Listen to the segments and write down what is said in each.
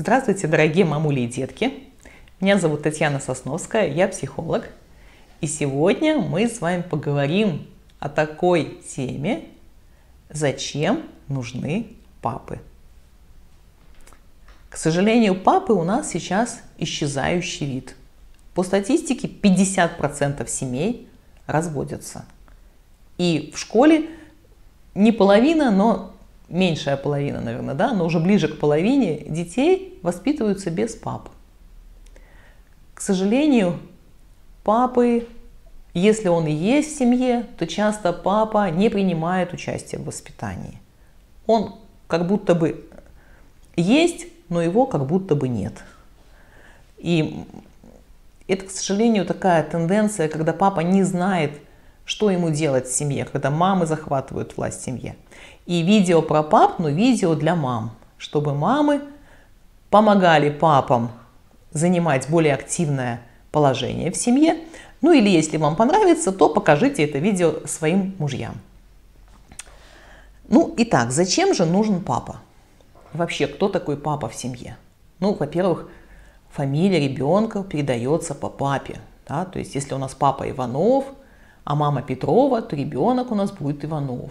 Здравствуйте, дорогие мамули и детки! Меня зовут Татьяна Сосновская, я психолог. И сегодня мы с вами поговорим о такой теме, зачем нужны папы. К сожалению, папы у нас сейчас исчезающий вид. По статистике 50% семей разводятся. И в школе не половина, но меньшая половина, наверное, да, но уже ближе к половине детей воспитываются без пап. К сожалению, папы, если он и есть в семье, то часто папа не принимает участие в воспитании. Он как будто бы есть, но его как будто бы нет. И это, к сожалению, такая тенденция, когда папа не знает, что ему делать в семье, когда мамы захватывают власть в семье. И видео про пап, но видео для мам, чтобы мамы помогали папам занимать более активное положение в семье. Ну или если вам понравится, то покажите это видео своим мужьям. Ну итак, зачем же нужен папа? Вообще, кто такой папа в семье? Ну, во-первых, фамилия ребенка передается по папе. Да? То есть если у нас папа Иванов, а мама Петрова, то ребенок у нас будет Иванов.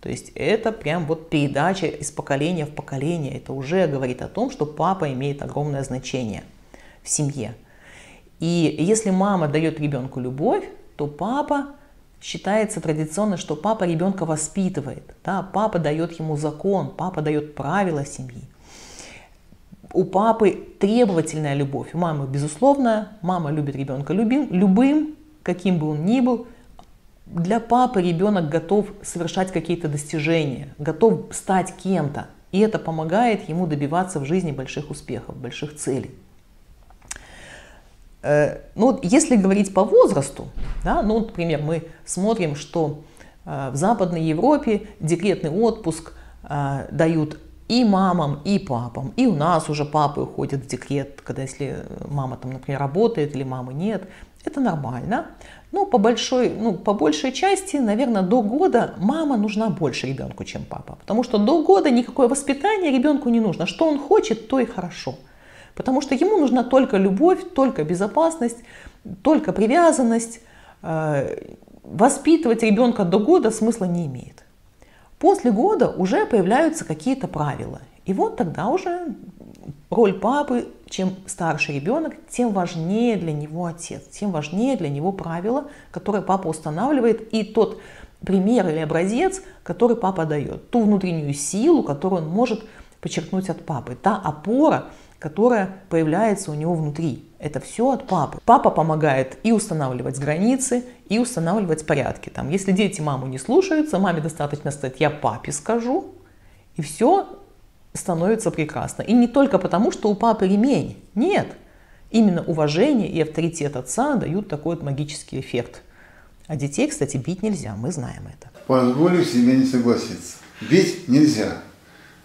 То есть это прям вот передача из поколения в поколение. Это уже говорит о том, что папа имеет огромное значение в семье. И если мама дает ребенку любовь, то папа считается традиционно, что папа ребенка воспитывает. Да? Папа дает ему закон, папа дает правила семьи. У папы требовательная любовь, у мамы безусловная. Мама любит ребенка любым, каким бы он ни был. Для папы ребенок готов совершать какие-то достижения, готов стать кем-то. И это помогает ему добиваться в жизни больших успехов, больших целей. Ну, если говорить по возрасту, да, ну, например, мы смотрим, что в Западной Европе декретный отпуск дают и мамам, и папам. И у нас уже папы уходят в декрет, когда если мама, там, например, работает или мамы нет. Это нормально, но по большей части, наверное, до года мама нужна больше ребенку, чем папа. Потому что до года никакое воспитание ребенку не нужно. Что он хочет, то и хорошо. Потому что ему нужна только любовь, только безопасность, только привязанность. Воспитывать ребенка до года смысла не имеет. После года уже появляются какие-то правила. И вот тогда уже роль папы, чем старше ребенок, тем важнее для него отец, тем важнее для него правила, которые папа устанавливает, и тот пример или образец, который папа дает, ту внутреннюю силу, которую он может почерпнуть от папы, та опора, которая появляется у него внутри. Это все от папы. Папа помогает и устанавливать границы, и устанавливать порядки. Там, если дети маму не слушаются, маме достаточно сказать «я папе скажу», и все становится прекрасно. И не только потому, что у папы ремень. Нет. Именно уважение и авторитет отца дают такой вот магический эффект. А детей, кстати, бить нельзя, мы знаем это. Позволю себе не согласиться. Бить нельзя,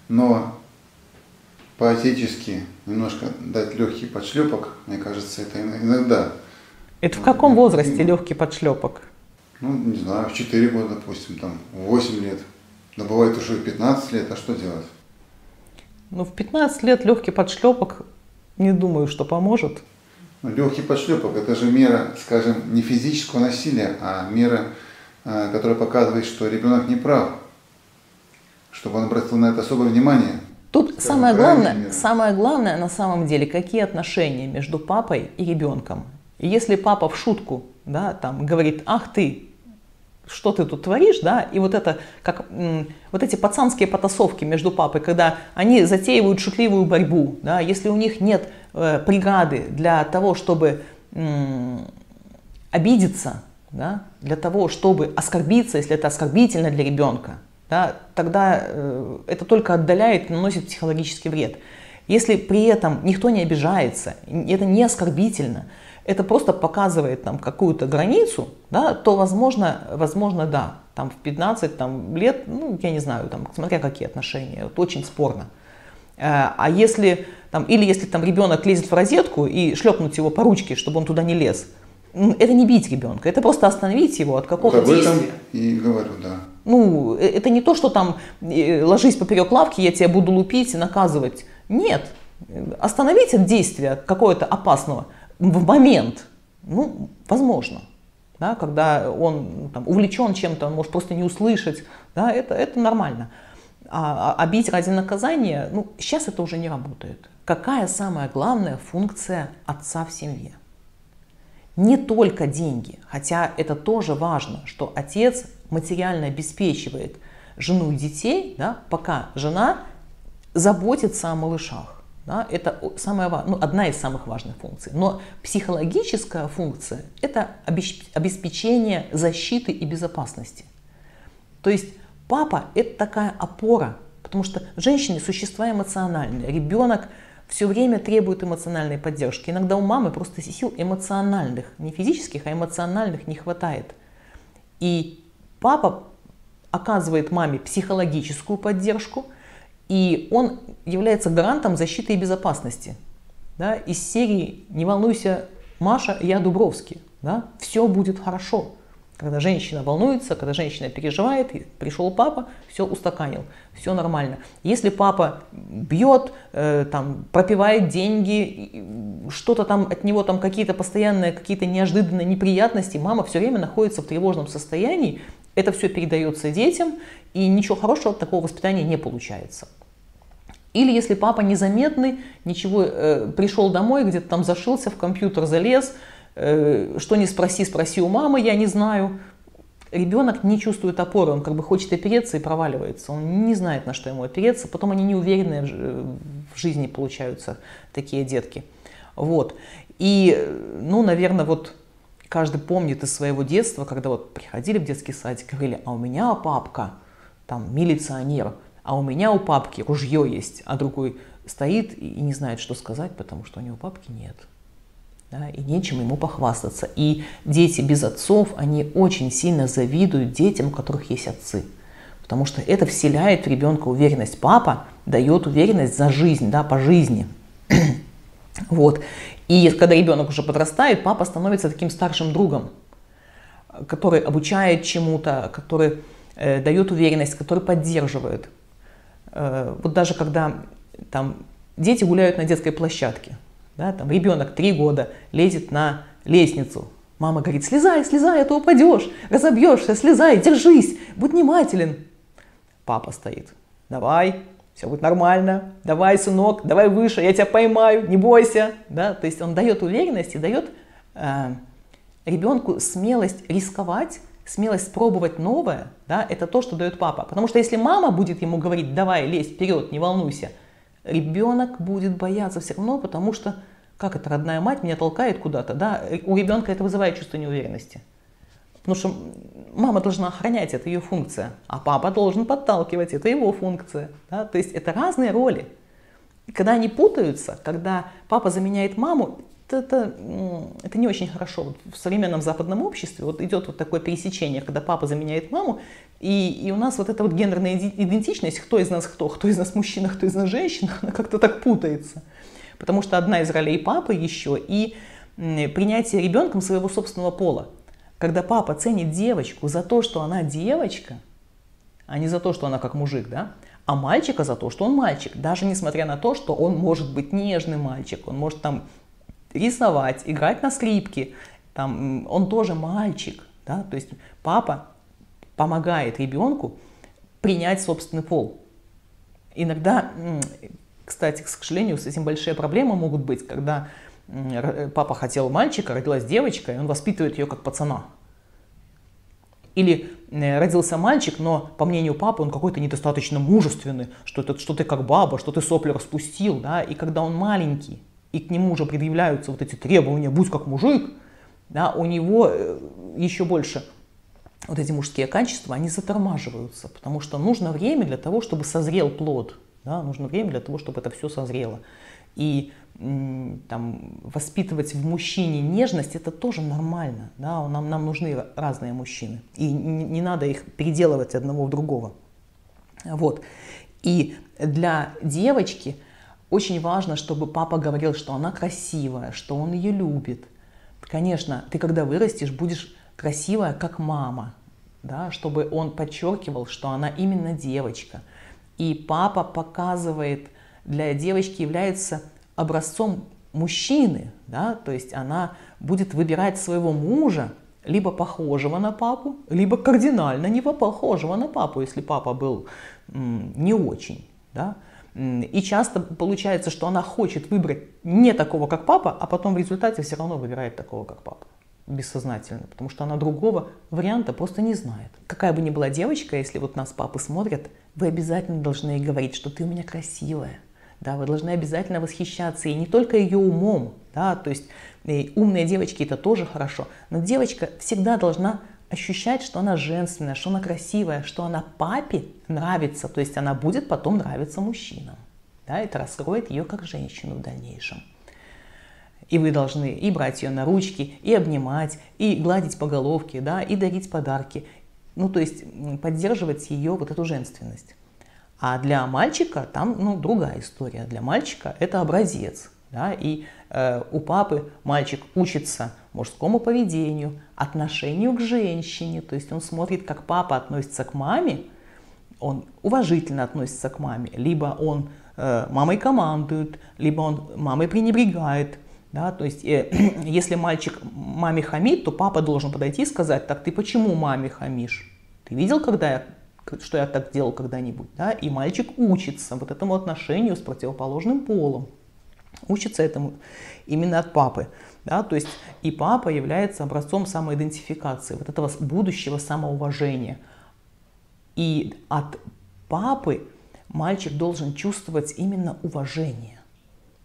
но по-отечески немножко дать легкий подшлепок, мне кажется, это иногда. Это в каком возрасте легкий подшлепок? Ну, не знаю, в 4 года, допустим, там, в 8 лет. Да бывает уже в 15 лет, а что делать? Ну, в 15 лет легкий подшлепок, не думаю, что поможет. Легкий подшлепок – это же мера, скажем, не физического насилия, а мера, которая показывает, что ребенок не прав, чтобы он обратил на это особое внимание. Тут самое главное на самом деле, какие отношения между папой и ребенком. Если папа в шутку, да, там, говорит «ах ты», что ты тут творишь, да, и вот это, как вот эти пацанские потасовки между папой, когда они затеивают шутливую борьбу, да, если у них нет преграды для того, чтобы обидеться, да, для того, чтобы оскорбиться, если это оскорбительно для ребенка, да, тогда это только отдаляет, наносит психологический вред. Если при этом никто не обижается, это не оскорбительно, это просто показывает там какую-то границу, да, то возможно, да, там в 15 там, лет, ну, я не знаю, там, смотря какие отношения, вот, очень спорно. А если, там, или если там ребенок лезет в розетку и шлепнуть его по ручке, чтобы он туда не лез, это не бить ребенка, это просто остановить его от какого-то действия. Об этом и говорю, да. Ну, это не то, что там ложись поперек лавки, я тебя буду лупить и наказывать. Нет, Остановить это действие какое-то опасного в момент, ну, возможно. Да, когда он там, увлечен чем-то, он может просто не услышать, да, это нормально. А обидеть ради наказания, ну, сейчас это уже не работает. Какая самая главная функция отца в семье? Не только деньги, хотя это тоже важно, что отец материально обеспечивает жену и детей, да, пока жена заботится о малышах. Да, это самая, ну, одна из самых важных функций. Но психологическая функция – это обеспечение защиты и безопасности. То есть папа – это такая опора, потому что женщины – существа эмоциональные. Ребенок все время требует эмоциональной поддержки. Иногда у мамы просто сил эмоциональных, не физических, а эмоциональных не хватает. И папа оказывает маме психологическую поддержку, и он является гарантом защиты и безопасности. Да, из серии «Не волнуйся, Маша, я Дубровский». Да, все будет хорошо. Когда женщина волнуется, когда женщина переживает, пришел папа, все устаканил, все нормально. Если папа бьет, там, пропивает деньги, что-то там от него, там какие-то постоянные, какие-то неожиданные неприятности, мама все время находится в тревожном состоянии, это все передается детям, и ничего хорошего от такого воспитания не получается. Или если папа незаметный, ничего, пришел домой, где-то там зашился, в компьютер залез, что не спроси, спроси у мамы, я не знаю. Ребенок не чувствует опоры, он как бы хочет опереться и проваливается, он не знает, на что ему опереться, потом они неуверенные в жизни получаются, такие детки. Вот. И, ну, наверное, вот каждый помнит из своего детства, когда вот приходили в детский садик, говорили, а у меня папка, там, милиционер, а у меня у папки ружье есть, а другой стоит и не знает, что сказать, потому что у него папки нет. Да, и нечем ему похвастаться. И дети без отцов, они очень сильно завидуют детям, у которых есть отцы. Потому что это вселяет в ребенка уверенность. Папа дает уверенность за жизнь, да, по жизни. Вот. И когда ребенок уже подрастает, папа становится таким старшим другом, который обучает чему-то, который дает уверенность, который поддерживает. Вот даже когда там, дети гуляют на детской площадке, да, там ребенок 3 года лезет на лестницу. Мама говорит, слезай, слезай, а то упадешь, разобьешься, слезай, держись, будь внимателен. Папа стоит, давай, все будет нормально, давай, сынок, давай выше, я тебя поймаю, не бойся. Да, то есть он дает уверенность и дает ребенку смелость рисковать, смелость пробовать новое. Да, это то, что дает папа. Потому что если мама будет ему говорить, давай, лезь вперед, не волнуйся, ребенок будет бояться все равно, потому что, как это, родная мать меня толкает куда-то, да, у ребенка это вызывает чувство неуверенности. Потому что мама должна охранять, это ее функция, а папа должен подталкивать, это его функция. Да? То есть это разные роли. И когда они путаются, когда папа заменяет маму, это не очень хорошо. Вот в современном западном обществе вот идет вот такое пересечение, когда папа заменяет маму, и у нас вот эта вот гендерная идентичность, кто из нас кто из нас мужчина, кто из нас женщина, она как-то так путается. Потому что одна из ролей папы еще и принятие ребенком своего собственного пола. Когда папа ценит девочку за то, что она девочка, а не за то, что она как мужик, да? А мальчика за то, что он мальчик. Даже несмотря на то, что он может быть нежный мальчик, он может там рисовать, играть на скрипке, там, он тоже мальчик, да? То есть папа помогает ребенку принять собственный пол. Иногда, кстати, к сожалению, с этим большие проблемы могут быть, когда папа хотел мальчика, родилась девочка, и он воспитывает ее как пацана. Или родился мальчик, но, по мнению папы, он какой-то недостаточно мужественный, что ты как баба, что ты сопли распустил, да, и когда он маленький, и к нему уже предъявляются вот эти требования, будь как мужик, да, у него еще больше вот эти мужские качества, они затормаживаются, потому что нужно время для того, чтобы созрел плод, да, нужно время для того, чтобы это все созрело. И там, воспитывать в мужчине нежность, это тоже нормально. Да? Нам нужны разные мужчины. И не надо их переделывать одного в другого. Вот. И для девочки очень важно, чтобы папа говорил, что она красивая, что он ее любит. Конечно, ты когда вырастешь, будешь красивая, как мама. Да? Чтобы он подчеркивал, что она именно девочка. И папа показывает для девочки является образцом мужчины, да, то есть она будет выбирать своего мужа, либо похожего на папу, либо кардинально не похожего на папу, если папа был не очень, да. И часто получается, что она хочет выбрать не такого, как папа, а потом в результате все равно выбирает такого, как папа, бессознательно, потому что она другого варианта просто не знает. Какая бы ни была девочка, если вот нас папы смотрят, вы обязательно должны ей говорить, что ты у меня красивая, да, вы должны обязательно восхищаться, и не только ее умом, да, то есть умные девочки это тоже хорошо, но девочка всегда должна ощущать, что она женственная, что она красивая, что она папе нравится, то есть она будет потом нравиться мужчинам. Да, это раскроет ее как женщину в дальнейшем. И вы должны и брать ее на ручки, и обнимать, и гладить по головке, да, и дарить подарки. Ну, то есть поддерживать ее вот эту женственность. А для мальчика там, ну, другая история. Для мальчика это образец. Да, и у папы мальчик учится мужскому поведению, отношению к женщине. То есть он смотрит, как папа относится к маме, он уважительно относится к маме. Либо он мамой командует, либо он мамой пренебрегает. Да, то есть если мальчик маме хамит, то папа должен подойти и сказать: так ты почему маме хамишь? Ты видел, что я так делал когда-нибудь? Да? И мальчик учится вот этому отношению с противоположным полом. Учится этому именно от папы. Да? То есть и папа является образцом самоидентификации, вот этого будущего самоуважения. И от папы мальчик должен чувствовать именно уважение.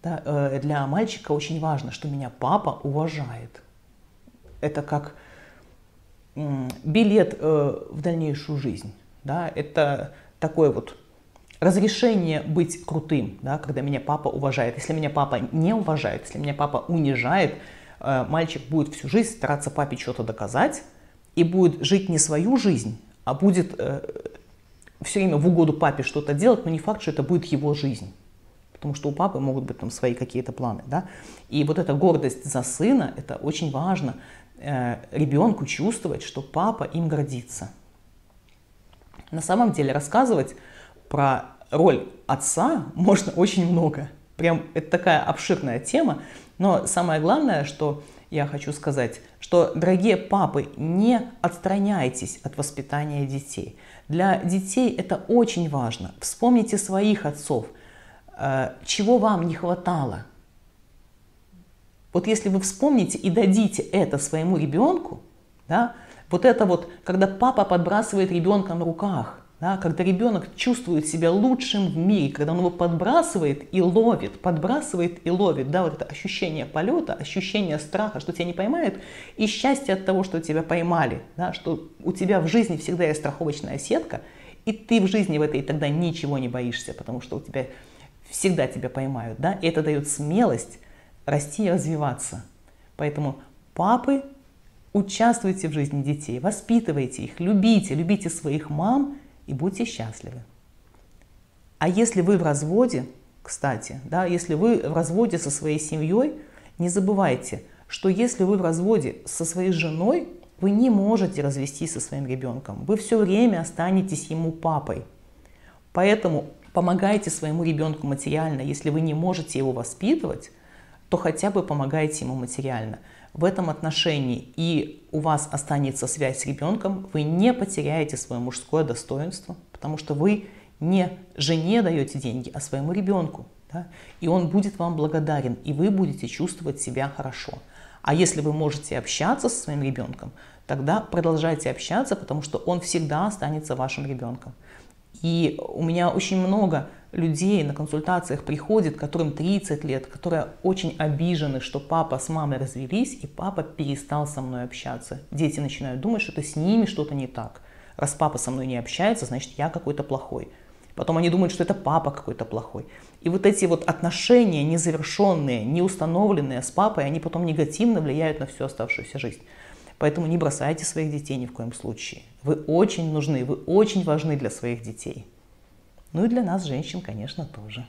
Да? Для мальчика очень важно, что меня папа уважает. Это как билет в дальнейшую жизнь. Да? Это такой вот... разрешение быть крутым, да, когда меня папа уважает. Если меня папа не уважает, если меня папа унижает, мальчик будет всю жизнь стараться папе что-то доказать и будет жить не свою жизнь, а будет все время в угоду папе что-то делать, но не факт, что это будет его жизнь. Потому что у папы могут быть там свои какие-то планы. Да? И вот эта гордость за сына, это очень важно ребенку чувствовать, что папа им гордится. На самом деле рассказывать про роль отца можно очень много. Прям это такая обширная тема. Но самое главное, что я хочу сказать, что, дорогие папы, не отстраняйтесь от воспитания детей. Для детей это очень важно. Вспомните своих отцов. Чего вам не хватало? Вот если вы вспомните и дадите это своему ребенку, да, вот это вот, когда папа подбрасывает ребенка на руках, да, когда ребенок чувствует себя лучшим в мире, когда он его подбрасывает и ловит, да, вот это ощущение полета, ощущение страха, что тебя не поймают, и счастье от того, что тебя поймали, да, что у тебя в жизни всегда есть страховочная сетка, и ты в жизни в этой тогда ничего не боишься, потому что у тебя всегда тебя поймают, да, и это дает смелость расти и развиваться. Поэтому, папы, участвуйте в жизни детей, воспитывайте их, любите, любите своих мам, и будьте счастливы. А если вы в разводе, кстати, да, если вы в разводе со своей семьей, не забывайте, что если вы в разводе со своей женой, вы не можете развестись со своим ребенком. Вы все время останетесь ему папой. Поэтому помогайте своему ребенку материально. Если вы не можете его воспитывать, то хотя бы помогайте ему материально. В этом отношении и у вас останется связь с ребенком, вы не потеряете свое мужское достоинство, потому что вы не жене даете деньги, а своему ребенку. Да? И он будет вам благодарен, и вы будете чувствовать себя хорошо. А если вы можете общаться со своим ребенком, тогда продолжайте общаться, потому что он всегда останется вашим ребенком. И у меня очень много людей на консультациях приходит, которым 30 лет, которые очень обижены, что папа с мамой развелись, и папа перестал со мной общаться. Дети начинают думать, что это с ними что-то не так. Раз папа со мной не общается, значит, я какой-то плохой. Потом они думают, что это папа какой-то плохой. И вот эти вот отношения незавершенные, неустановленные с папой, они потом негативно влияют на всю оставшуюся жизнь. Поэтому не бросайте своих детей ни в коем случае. Вы очень нужны, вы очень важны для своих детей. Ну и для нас, женщин, конечно, тоже.